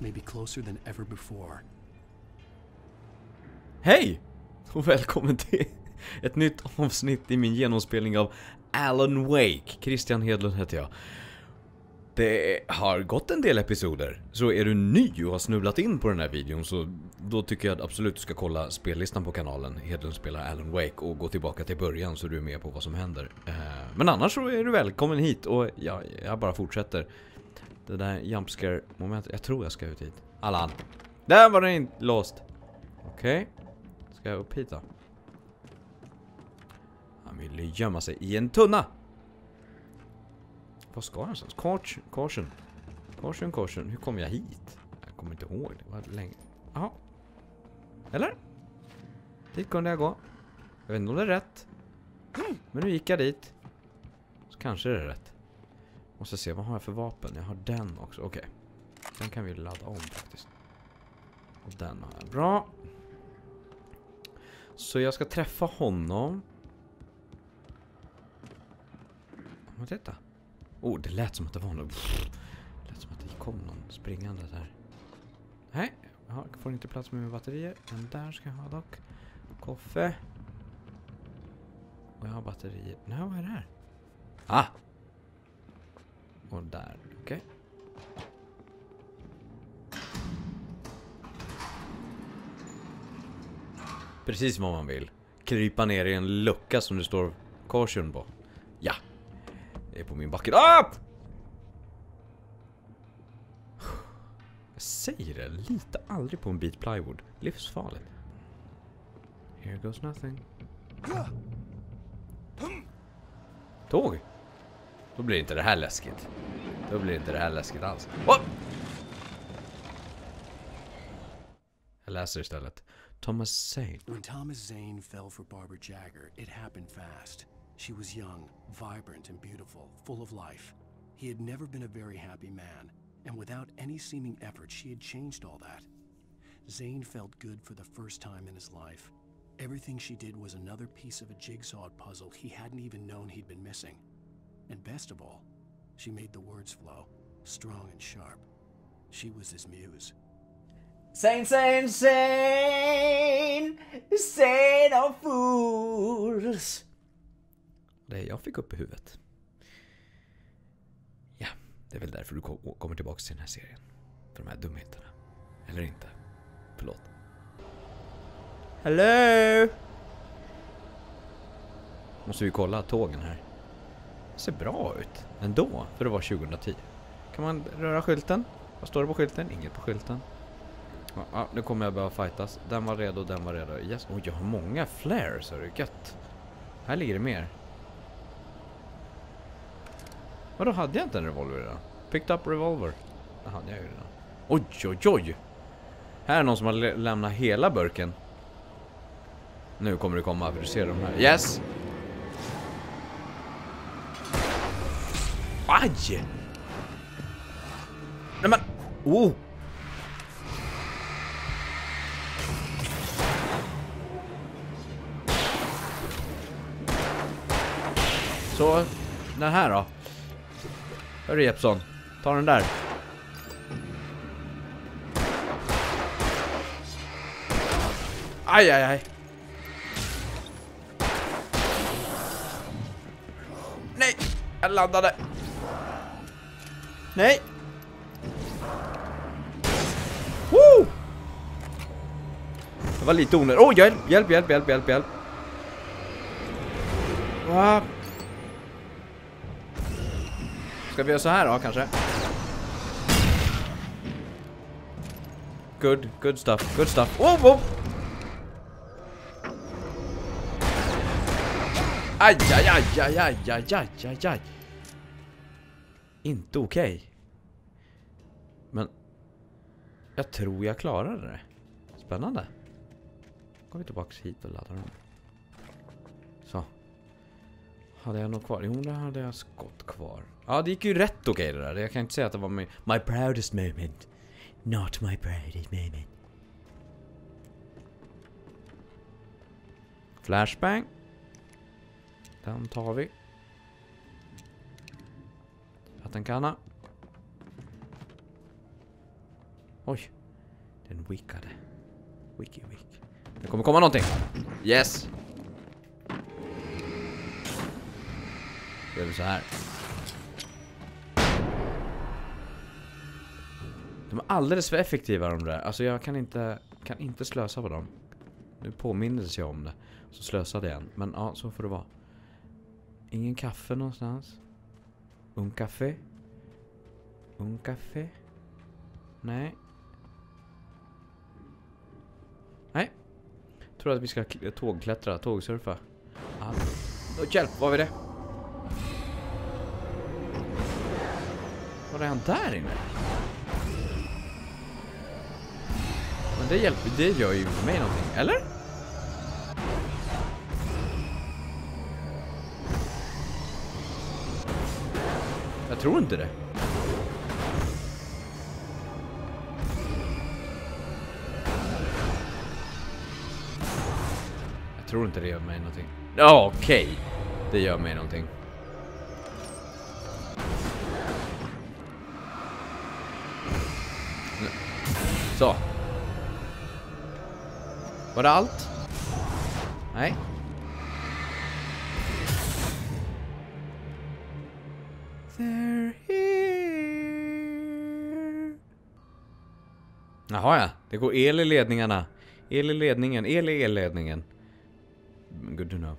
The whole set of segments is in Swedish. may be closer than ever before. Hej och välkommen till ett nytt avsnitt i min genomspelning av Alan Wake. Christian Hedlund heter jag. Det har gått en del episoder, så är du ny och har snubblat in på den här videon, så då tycker jag absolut du ska kolla spellistan på kanalen Hedlund spelar Alan Wake och gå tillbaka till början så du är med på vad som händer. Men annars så är du välkommen hit och jag bara fortsätter. Det där jumpscare-momentet, jag tror jag ska ut hit. Alan! Där var den inte låst! Okej, ska jag upp hit då? Han vill gömma sig i en tunna! Vad ska han sen? Caution. Hur kommer jag hit? Jag kommer inte ihåg. Det var länge. Jaha. Eller? Dit kunde jag gå. Jag vet inte om det är rätt. Men nu gick jag dit. Så kanske det är rätt. Måste se, vad har jag för vapen? Jag har den också. Okej. Den kan vi ladda om faktiskt. Och den har jag. Bra. Så jag ska träffa honom. Vad är detta? Oh, det lät som att det var någon. Det lät som att det kom någon springande där. Nej, jag får inte plats med mina batterier. Den där ska jag ha dock. Kaffe. Och jag har batterier. Nej, vad är det här? Ah! Och där, okej. Precis vad man vill. Krypa ner i en lucka som det står caution på. Ja. Det är på min bucket. Ah! Jag säger det, lita aldrig på en bit plywood. Livsfarligt. Here goes nothing. Tåg. Då blir inte det här läskigt. Då blir inte det här läskigt alls. Oh! Jag läser istället. Thomas Zane. When Thomas Zane fell for Barbara Jagger, it happened fast. She was young, vibrant and beautiful, full of life. He had never been a very happy man, and without any seeming effort, she had changed all that. Zane felt good for the first time in his life. Everything she did was another piece of a jigsaw puzzle he hadn't even known he'd been missing. And best of all, she made the words flow, strong and sharp. She was his muse. Zane, Zane, Zane, Zane of fools. Det jag fick upp i huvudet. Ja, det är väl därför du kommer tillbaka till den här serien. För de här dumheterna. Eller inte. Förlåt. Hello! Måste vi kolla tågen här. Det ser bra ut. Ändå, för det var 2010. Kan man röra skylten? Vad står det på skylten? Inget på skylten. Ja, nu kommer jag behöva fightas. Den var redo. Yes. Åh, jag har många flares, är det gött. Här ligger det mer. Vadå, hade jag inte en revolver då? Picked up revolver. Det hade jag ju redan. Oj, oj, oj. Här är någon som har lämnat hela burken. Nu kommer det komma, för du ser de här. Yes! Aj! Nej men... Oh! Så, den här då. Hörru Jeppson, ta den där. Aj, aj, aj. Nej, jag landade. Nej. Woo! Det var lite onödigt. Åh, oh, hjälp. Wow. Ska vi göra så här då, kanske? Good stuff. Oh, oh! Aj. Inte okej. Men jag tror jag klarade det. Spännande. Går vi tillbaka hit och laddar dem. Så. Hade jag något kvar? Jo, där hade jag skott kvar. Ja, det gick ju rätt okej det där. Jag kan inte säga att det var my proudest moment. Not my proudest moment. Flashbang. Den tar vi. Vattenkanna. Oj. Den wickade. Wiki, wiki. Det kommer komma någonting. Yes. Det är så här. De är alldeles för effektiva de där. Alltså jag kan inte slösa på dem. Nu påminner jag om det. Så slösade jag en. Men ja, så får det vara. Ingen kaffe någonstans. Un kaffe. Un kaffe. Nej. Nej. Jag tror att vi ska tågklättra, tågsurfa. Ah. Hjälp, var vi det? Vad är han där inne? Men det hjälper, det gör ju för mig någonting, eller? Jag tror inte det. Jag tror inte det gör mig någonting. Okej. Det gör mig någonting. Så. Var det allt? Nej. They're here. Jaha ja, det går el i ledningarna. El i ledningen, el i elledningen. Good to know.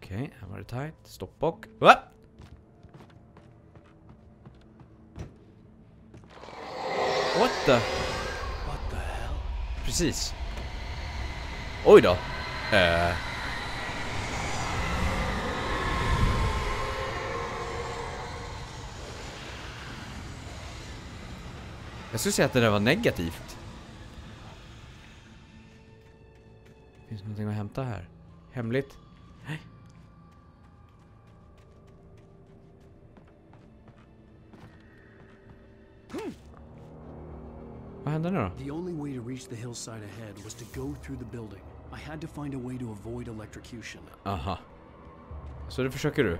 Okej, här var det tight. Stopp och... What the hell? Precis. Oj då. Jag skulle säga att det där var negativt. Finns det någonting att hämta här? Hemligt? Nej. The only way to reach the hillside ahead was to go through the building. I had to find a way to avoid electrocution. Aha. Så det försöker du.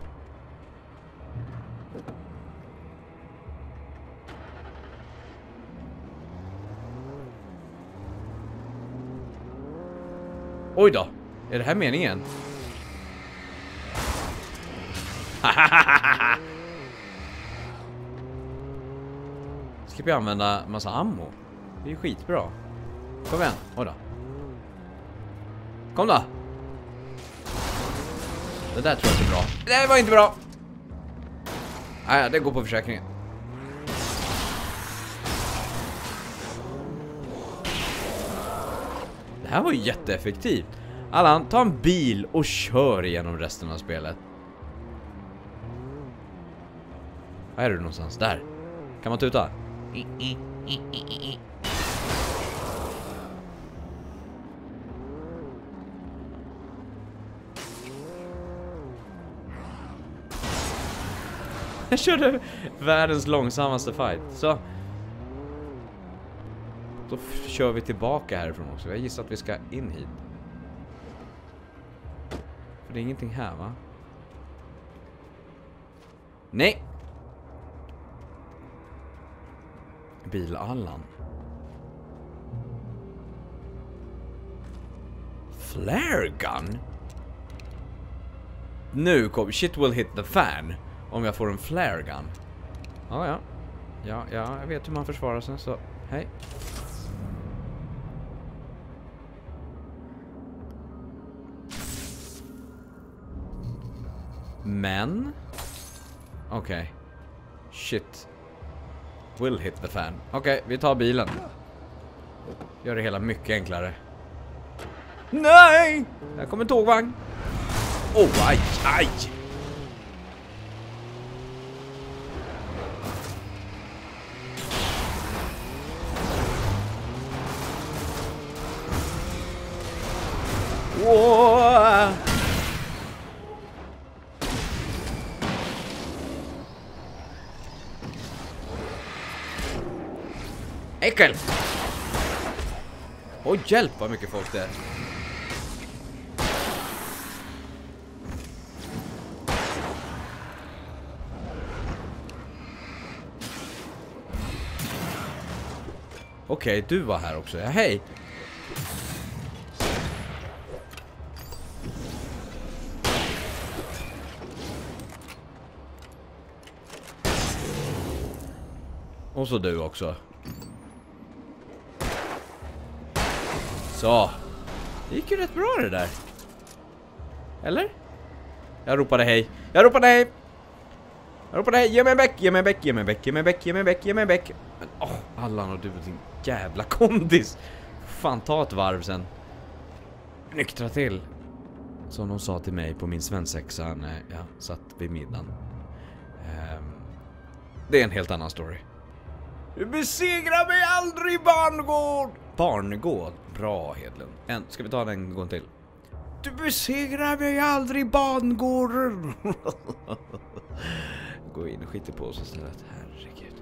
Oj då. Är det här meningen? Ska vi använda massa ammo? Det är ju skitbra. Kom igen. Oj då. Kom då. Det där tror jag inte är bra. Det där var inte bra. Nej, det går på försäkringen. Det här var ju jätteeffektivt. Allan, ta en bil och kör igenom resten av spelet. Var är du någonstans? Där. Kan man tuta? Jag körde världens långsammaste fight. Så. Då kör vi tillbaka härifrån också. Jag gissar att vi ska in hit. För det är ingenting här, va? Nej. Bilallan. Flare gun? Nu kom... Shit will hit the fan. Om jag får en flare gun. Ah, ja. Ja, jag vet hur man försvarar sig, så hej. Men okej. Shit will hit the fan. Okej, vi tar bilen. Gör det hela mycket enklare. Nej! Där kommer en tågvagn. Oh, aj, aj. Wow. Äckel! Oj, hjälp vad mycket folk det är. Okej, du var här också. Ja, hej! Och så du också. Så. Det gick ju rätt bra det där. Eller? Jag ropade hej. Jag ropade hej! Jag ropade hej! Ge mig en bäck! Ge mig en bäck! Ge mig en bäck! Ge mig en bäck! Ge mig en bäck! Ge mig en bäck! Men åh, oh, Allan och du är din jävla kondis. Fan, ta ett varv sen. Nyktra till. Som de sa till mig på min svensexa när jag satt vid middagen. Det är en helt annan story. Du besegrar mig aldrig, barngård! Barngård? Bra, Hedlund. Ska vi ta den gång till? Du besegrar mig aldrig, barngården! Gå in och skiter på oss istället. Herregud.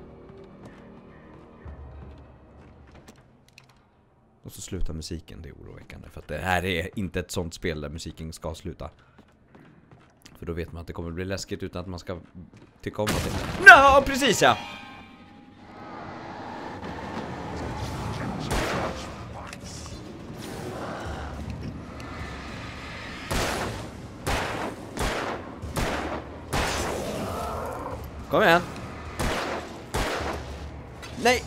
Och så slutar musiken. Det är oroväckande. För att det här är inte ett sånt spel där musiken ska sluta. För då vet man att det kommer bli läskigt utan att man ska tycka om det. Ja, precis ja! Kom igen. Nej.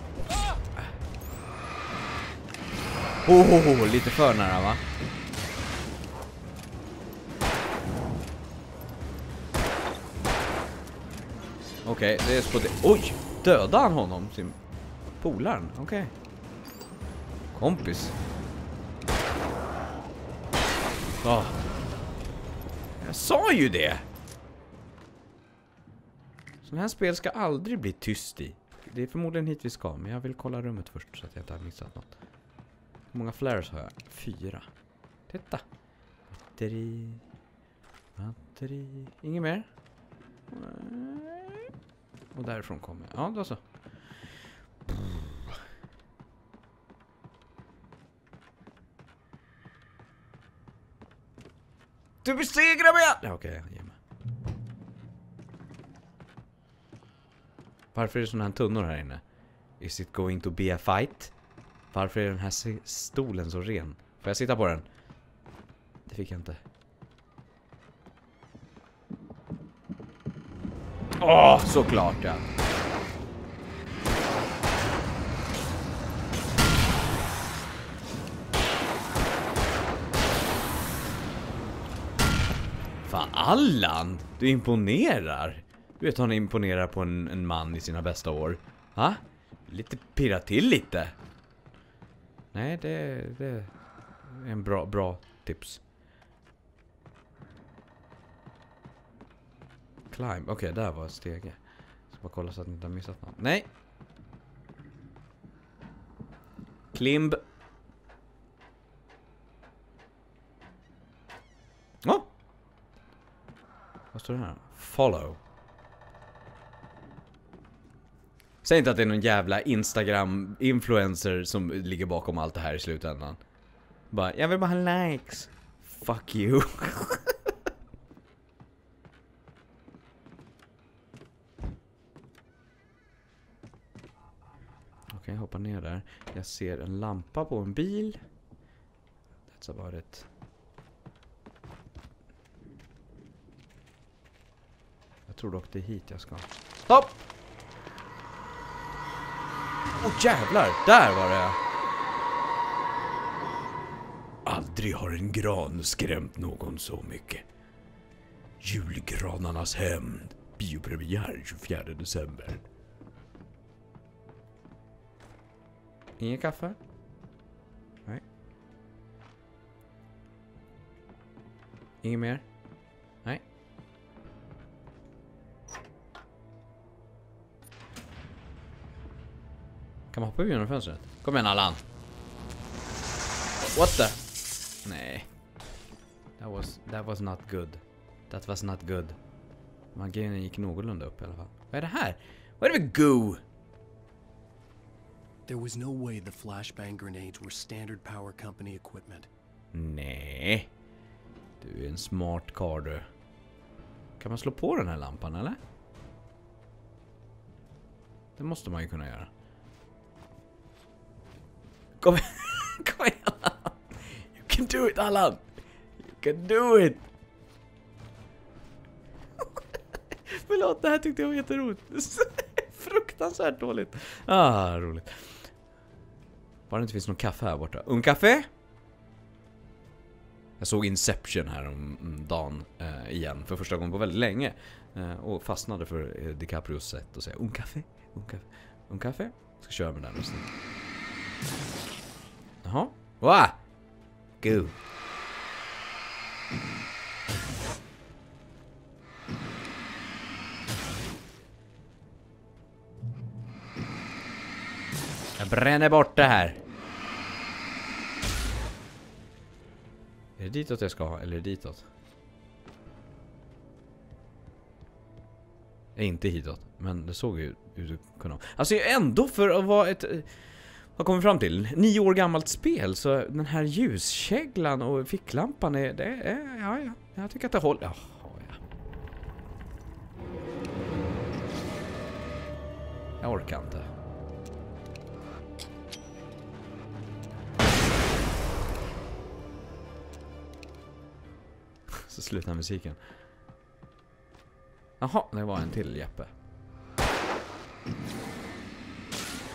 Lite för nära va? Okej, det är spottigt. Oj, dödade han honom? Sin polaren, okej. Kompis. Ja. Jag sa ju det. Sådana här spel ska aldrig bli tyst i. Det är förmodligen hit vi ska, men jag vill kolla rummet först så att jag inte har missat något. Hur många flares har jag? 4. Titta. Batteri. Batteri. Inget mer? Och därifrån kommer jag. Ja, då så. Du besegrar mig! Ja, okej, ge mig. Varför är det sådana här tunnor här inne? Is it going to be a fight? Varför är den här stolen så ren? Får jag sitta på den? Det fick jag inte. Åh, såklart ja. Fan, Allan! Du imponerar. Du vet han imponerar på en man i sina bästa år. Ha? Lite pirra till lite. Nej, det är en bra tips. Climb. Okej, där var ett steg. Ska bara kolla så att ni inte har missat något. Nej. Klimb. Åh! Vad står det här? Follow. Säg inte att det är någon jävla Instagram-influencer som ligger bakom allt det här i slutändan. Bara, jag vill bara ha likes. Fuck you. Okej, hoppa ner där. Jag ser en lampa på en bil. That's about it. Jag tror dock det är hit jag ska. Stopp! Åh, jävlar, där var det. Aldrig har en gran skrämt någon så mycket. Julgranarnas hämnd. Biopremiär 24 december. Ingen kaffe? Nej. Ingen mer? Nej. Kan man hoppa ur genom fönstret? Kom igen, Allan. What the? Nej. That was not good. That was not good. Maginen gick någorlunda upp i alla fall. Vad är det här? Vad är det för goo? There was no way the flashbang grenades were standard power company equipment. Nej. Du är en smart karl du. Kan man slå på den här lampan eller? Det måste man ju kunna göra. Come here, Alan. You can do it, Alan. You can do it. Förlåt, det här tyckte jag var jätteroligt. Fruktansvärt dåligt. Ah, roligt. Bara det inte finns någon kaffe här borta. Ungkaffe? Jag såg Inception här om dagen igen för första gången på väldigt länge. Och fastnade för DiCaprios sätt att säga ungkaffe, ungkaffe, ungkaffe. Jag ska köra med den rösten. Jaha. Wow. Gud. Jag bränner bort det här. Är det ditåt jag ska ha? Eller är det ditåt? Inte hitåt. Men det såg ju ut att kunna. Alltså ändå för att vara ett... Vad kommer vi fram till? 9 år gammalt spel. Så den här ljuskäglan och ficklampan är... Det är ja. Jag tycker att det håller... Ja. Jag orkar inte. Så slutar musiken. Jaha, det var en till Jeppe.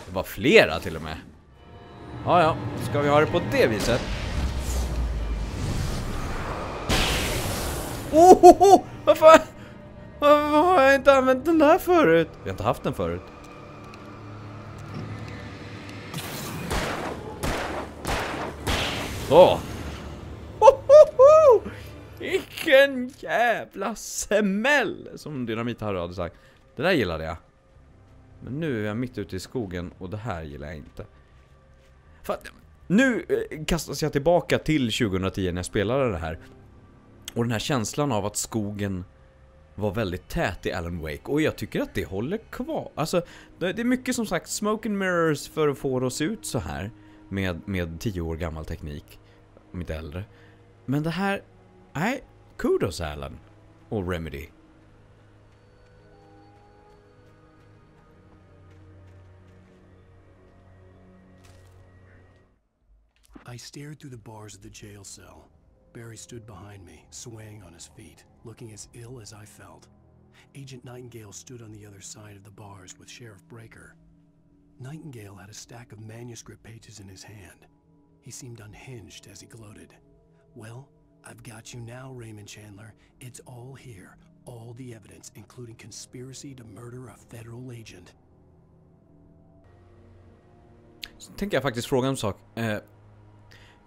Det var flera till och med. Ja, ska vi ha det på det viset? Ohoho! Vad fan? Varför har jag inte använt den där förut? Jag har inte haft den förut. Så! Vilken jävla smäll, som Dynamitharry hade sagt. Det där gillade jag. Men nu är jag mitt ute i skogen och det här gillar jag inte. För att, nu kastas jag tillbaka till 2010 när jag spelade det här. Och den här känslan av att skogen var väldigt tät i Alan Wake. Och jag tycker att det håller kvar. Alltså, det är mycket som sagt smoke and mirrors för att få oss ut så här. Med 10 år gammal teknik. Om inte äldre. Men det här... Nej, kudos Alan och Remedy. I stared through the bars of the jail cell. Barry stood behind me, swaying on his feet, looking as ill as I felt. Agent Nightingale stood on the other side of the bars with Sheriff Breaker. Nightingale had a stack of manuscript pages in his hand. He seemed unhinged as he gloated. Well, I've got you now, Raymond Chandler. It's all here. All the evidence, including conspiracy to murder a federal agent. Så tänker jag faktiskt fråga en sak.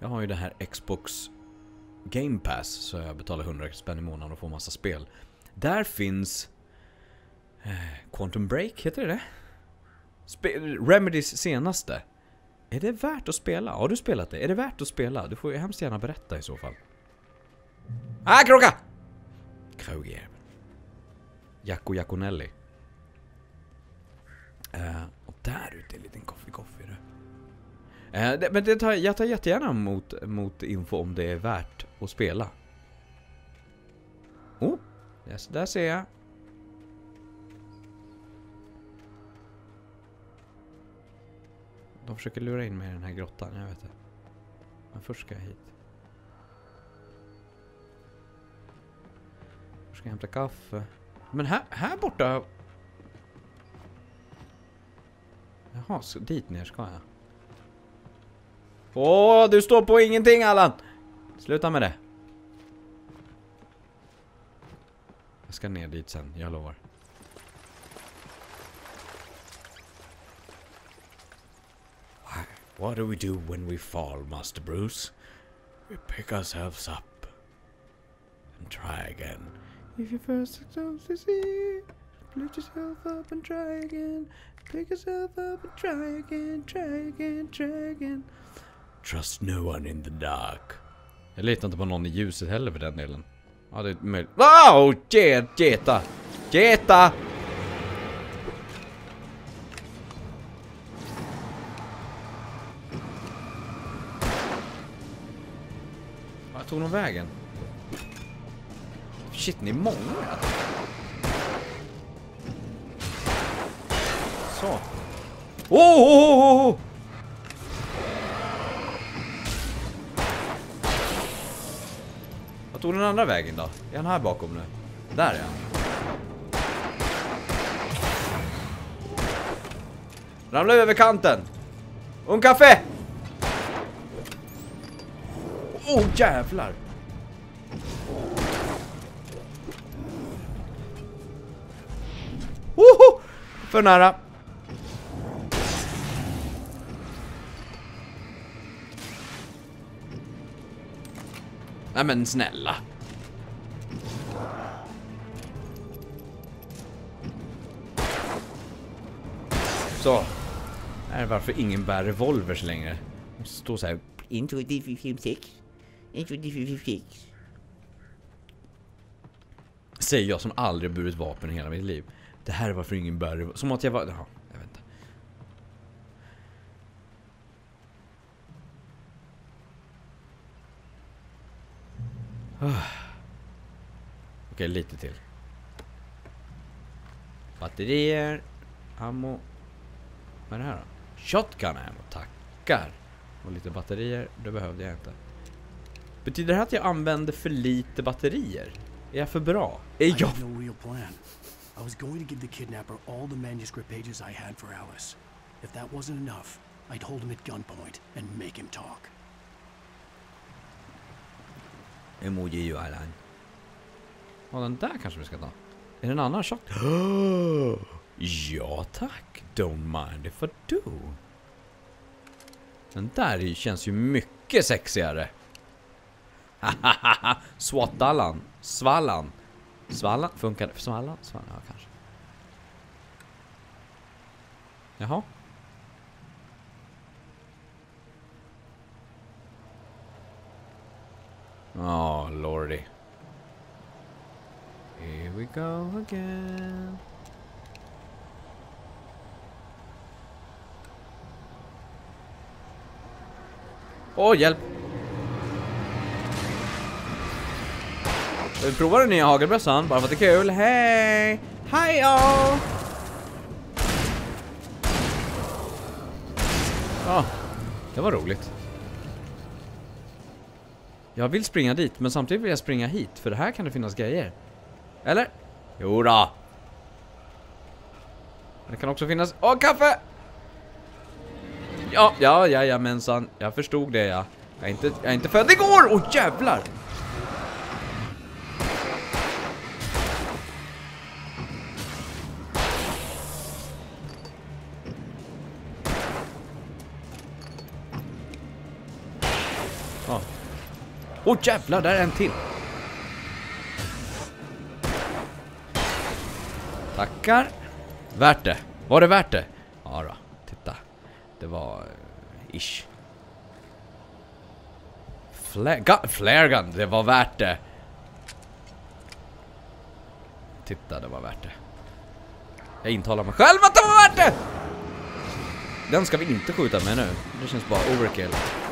Jag har ju det här Xbox Game Pass, så jag betalar 100 spänn i månaden och får massa spel. Där finns Quantum Break, heter det? Remedys senaste. Är det värt att spela? Har du spelat det? Är det värt att spela? Du får ju hemskt gärna berätta i så fall. Ah, kroka! Kroger. Jacko Jackonelli. Och där ute är en liten koffe. Men jag tar jättegärna mot info om det är värt att spela. Oh, där ser jag. De försöker lura in mig i den här grottan, jag vet det. Men först ska jag hit. Ska hämta kaffe. Men här borta. Jaha, så dit ner ska jag. Åh, du står på ingenting, Alan. Sluta med det. Jag ska ner dit sen, jag lovar. What do we do when we fall, Master Bruce? We pick ourselves up and try again. If you first succeed to see, lift yourself up and try again. Pick yourself up and try again, try again, try again. Trust no one in the dark. Jag litar inte på någon i ljuset heller för den delen. Ja, det är möjligt. Wow, geta! Geta! Vad tog de vägen? Shit, ni är många. Så. Åh! tog den andra vägen då? Är han här bakom nu? Där är han. Ramla över kanten. Un kaffe. Åh, jävlar. Woho! För nära. Nej men snälla. Så. Är varför ingen bär revolvers längre. Det står så här into D56. Into D56. Säger jag som aldrig burit vapen i hela mitt liv. Det här är varför ingen bär revolvers. Som att jag var... Jaha, jag vet inte. Okej, lite till. Batterier. Ammo. Vad är det här då? Shotgun ammo, tackar. Och lite batterier, det behövde jag inte. Betyder det här att jag använder för lite batterier? Är jag för bra? Är jag... I was going to give the kidnapper all the manuscript pages I had for Alice. If that wasn't enough, I'd hold him at gunpoint and make him talk. Emoji ju Alan. Ja, den där kanske vi ska ta. Är det en annan shot? Ja tack, don't mind if I do. Den där känns ju mycket sexigare. Hahaha, Swatalan, Svallan. Svallan, funkar det för Svallan? Svallan, ja kanske. Jaha. Oh lordy. Here we go again. Åh, hjälp! Vi provar den nya hagelbössan, bara för att det är kul. Hej! Hej-o! Ja, det var roligt. Jag vill springa dit, men samtidigt vill jag springa hit. För det här kan det finnas grejer. Eller? Jo då. Det kan också finnas... Åh, kaffe! Ja, mensan. Jag förstod det, ja. Jag är inte född igår! Åh, jävlar! Ja. Åh, jävlar, där är en till. Tackar. Värt det. Var det värt det? Ja då, titta. Det var... ish. Flare gun, det var värt det. Titta, det var värt det. Jag intalar mig själv att det var värt det! Den ska vi inte skjuta med nu. Det känns bara overkill.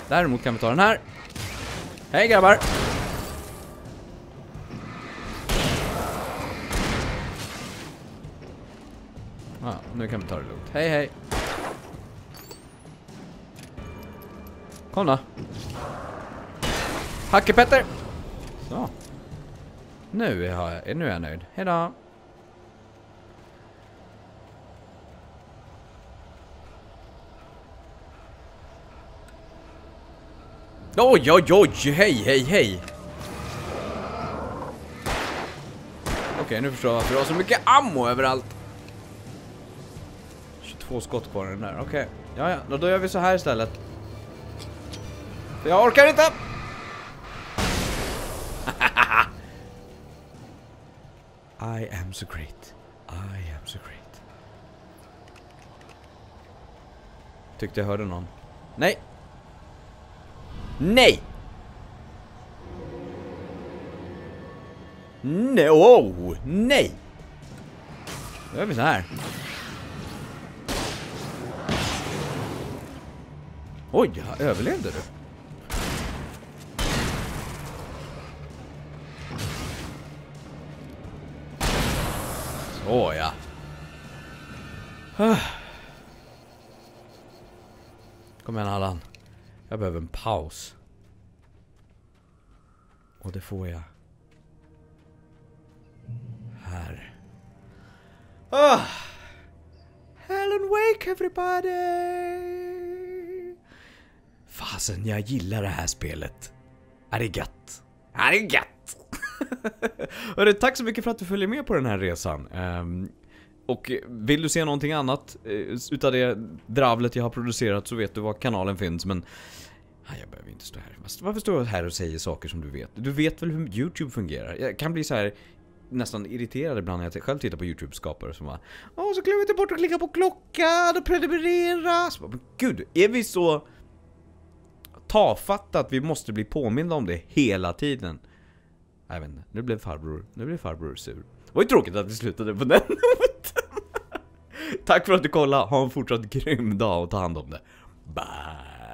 Däremot kan vi ta den här. Hej grabbar! Ja, nu kan vi ta det lugnt. Hej hej! Kom då. Hackepetter. Så. Nu är jag nöjd. Hejdå. Oj. Hej. Okej, nu förstår jag varför jag har så mycket ammo överallt. 22 skott kvar den där. Okej. Ja, då gör vi så här istället. Jag orkar inte! I am so great. Tyckte jag hörde någon. Nej! Då gör vi så här. Oj, överlevde du? Åh ja. Kom igen Allan. Jag behöver en paus. Och det får jag. Här. Oh. Alan Wake everybody! Fasen, jag gillar det här spelet. Är det gött? Är det gött? Hörru, tack så mycket för att du följer med på den här resan. Och vill du se någonting annat utav det dravlet jag har producerat, så vet du var kanalen finns, men... Nej, jag behöver inte stå här. Varför står jag här och säger saker som du vet? Du vet väl hur YouTube fungerar? Jag kan bli så här nästan irriterad ibland när jag själv tittar på YouTube-skapare som bara... Åh, så glömmer jag inte bort att klicka på klockan och prenumerera! Så bara, men gud, är vi så tafatta att vi måste bli påminna om det hela tiden? Jag vet inte, nu blev farbror sur. Det var ju tråkigt att vi slutade på den noten. Tack för att du kollade, ha en fortsatt grym dag och ta hand om det. Bye!